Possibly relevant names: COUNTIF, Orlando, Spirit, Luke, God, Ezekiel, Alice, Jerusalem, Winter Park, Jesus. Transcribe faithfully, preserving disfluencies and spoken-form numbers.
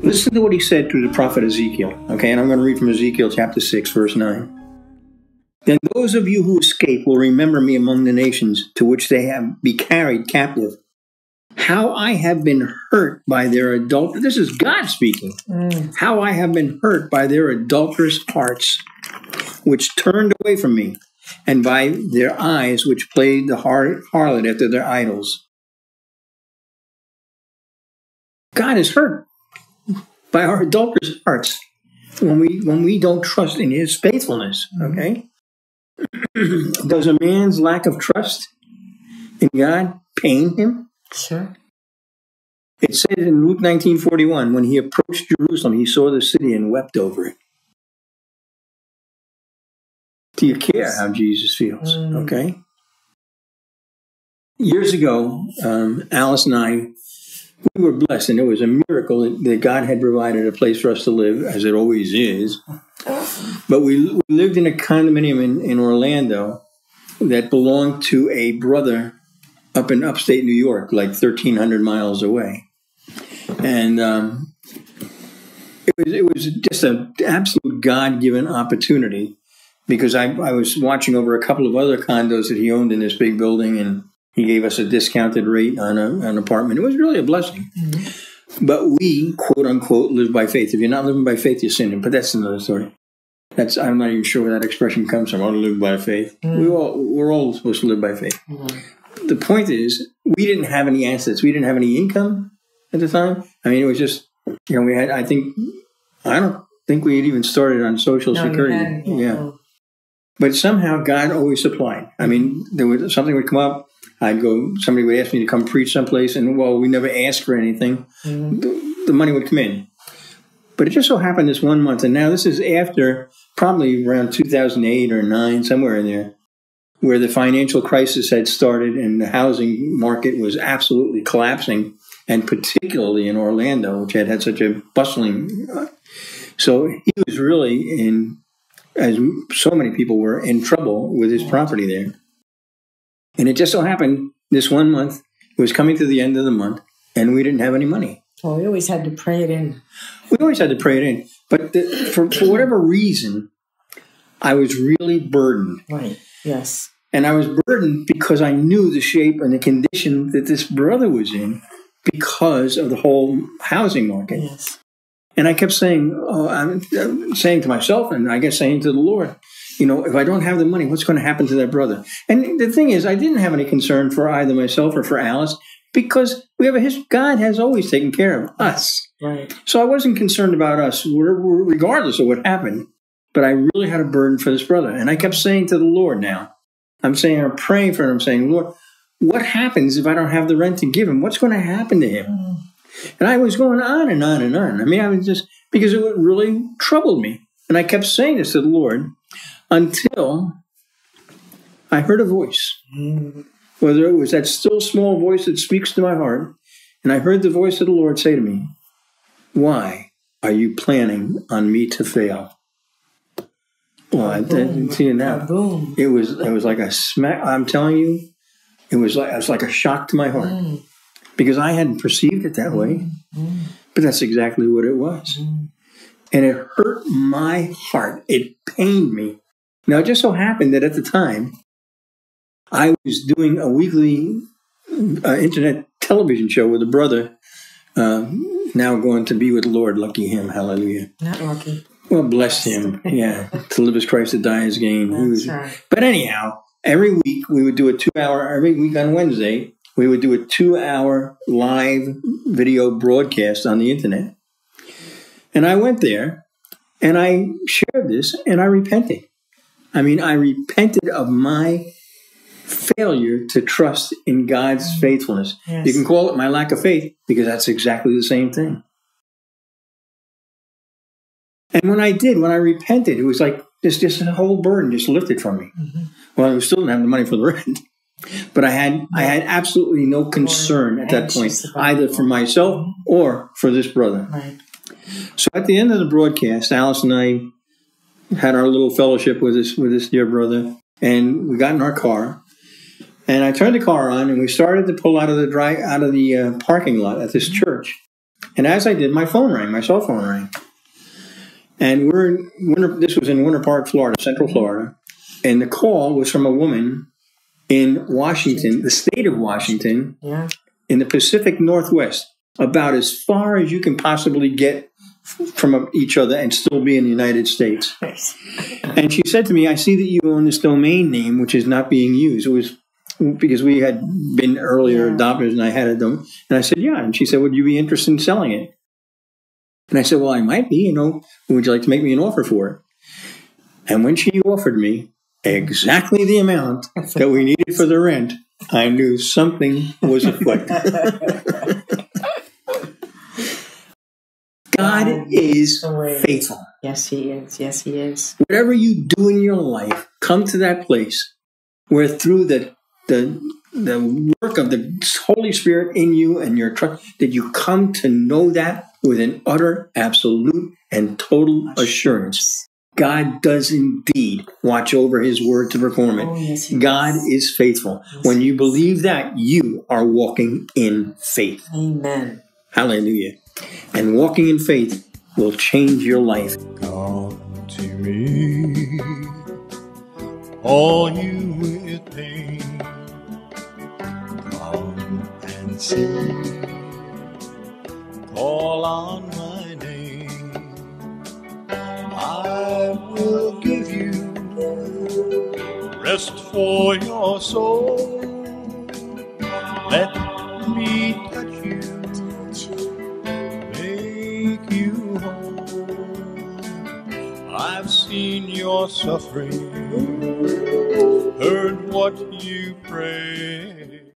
Listen to what he said to the prophet Ezekiel, okay? And I'm going to read from Ezekiel chapter six, verse nine. Then those of you who escape will remember me among the nations to which they have been carried captive. How I have been hurt by their adulterous... This is God speaking. Mm. How I have been hurt by their adulterous hearts, which turned away from me, and by their eyes, which played the har harlot after their idols. God is hurt by our adulterous hearts, when we when we don't trust in His faithfulness, okay? Does a man's lack of trust in God pain him? Sure. It says in Luke nineteen forty-one, when he approached Jerusalem, he saw the city and wept over it. Do you care how Jesus feels? Mm. Okay. Years ago, um, Alice and I, we were blessed, and it was a miracle that God had provided a place for us to live, as it always is. But we, we lived in a condominium in, in Orlando that belonged to a brother up in upstate New York, like thirteen hundred miles away. And um, it, was, it was just an absolute God-given opportunity, because I, I was watching over a couple of other condos that he owned in this big building, and he gave us a discounted rate on a, an apartment. It was really a blessing. Mm-hmm. But we, quote unquote, live by faith. If you're not living by faith, you're sinning. But that's another story. That's, I'm not even sure where that expression comes from. I want to live by faith. Mm-hmm. We all, we're all supposed to live by faith. Mm-hmm. The point is, we didn't have any assets. We didn't have any income at the time. I mean, it was just, you know, we had, I think, I don't think we had even started on Social no, Security. Had, yeah. yeah. But somehow God always supplied. I mean, there was, something would come up. I'd go, somebody would ask me to come preach someplace, and well, we never asked for anything. Mm-hmm. the, the money would come in. But it just so happened this one month, and now this is after probably around two thousand eight or nine, somewhere in there, where the financial crisis had started and the housing market was absolutely collapsing, and particularly in Orlando, which had had such a bustling. Uh, so he was really in, as so many people were, in trouble with his property there. And it just so happened this one month, it was coming to the end of the month, and we didn't have any money. Well, we always had to pray it in. We always had to pray it in. But the, for, for whatever reason, I was really burdened. Right, yes. And I was burdened because I knew the shape and the condition that this brother was in because of the whole housing market. Yes. And I kept saying, oh, I'm, I'm saying to myself, and I guess saying to the Lord, you know, if I don't have the money, what's going to happen to that brother? And the thing is, I didn't have any concern for either myself or for Alice, because we have a history. God has always taken care of us. Right. So I wasn't concerned about us, regardless of what happened. But I really had a burden for this brother. And I kept saying to the Lord now, I'm saying, I'm praying for him. I'm saying, Lord, what happens if I don't have the rent to give him? What's going to happen to him? Mm. And I was going on and on and on. I mean, I was just, because it really troubled me. And I kept saying this to the Lord until I heard a voice, whether it was that still small voice that speaks to my heart. And I heard the voice of the Lord say to me, why are you planning on me to fail? Well, I didn't see it now. It was, it was like a smack. I'm telling you, it was like, it was like a shock to my heart. Because I hadn't perceived it that way, mm-hmm. but that's exactly what it was. Mm-hmm. And it hurt my heart. It pained me. Now, it just so happened that at the time, I was doing a weekly uh, internet television show with a brother, uh, now going to be with the Lord. Lucky him. Hallelujah. Not lucky. Well, bless him. Yeah. To live as Christ, to die as gain. That's was, right. But anyhow, every week we would do a two-hour, every week on Wednesday, we would do a two-hour live video broadcast on the internet. And I went there, and I shared this, and I repented. I mean, I repented of my failure to trust in God's faithfulness. Yes. You can call it my lack of faith, because that's exactly the same thing. And when I did, when I repented, it was like This this whole burden just lifted from me. Mm-hmm. Well, I still didn't have the money for the rent, but I had I had absolutely no concern at that point, either for myself or for this brother. Right. So at the end of the broadcast, Alice and I had our little fellowship with this with this dear brother, and we got in our car, and I turned the car on, and we started to pull out of the dry out of the uh, parking lot at this church. And as I did, my phone rang, my cell phone rang. And we're in Winter, this was in Winter Park, Florida, Central Florida. And the call was from a woman in Washington, the state of Washington, yeah. in the Pacific Northwest, about as far as you can possibly get from each other and still be in the United States. Yes. And she said to me, I see that you own this domain name, which is not being used. It was because we had been earlier yeah. adopters, and I had a domain. And I said, yeah. And she said, would you be interested in selling it? And I said, well, I might be, you know, would you like to make me an offer for it? And when she offered me exactly the amount that we needed for the rent, I knew something was afoot. God is faithful. Yes, he is. Yes, he is. Whatever you do in your life, come to that place where through the the the work of the Holy Spirit in you and your trust, that you come to know that with an utter, absolute, and total assurance. God does indeed watch over his word to perform it. Oh, yes, God does. Is faithful. Yes, when you believe that, you are walking in faith. Amen. Hallelujah. And walking in faith will change your life. Come to me, all you with me. Come and see. Call on my name, I will give you rest for your soul. Let me touch you, make you whole. I've seen your suffering, heard what you pray.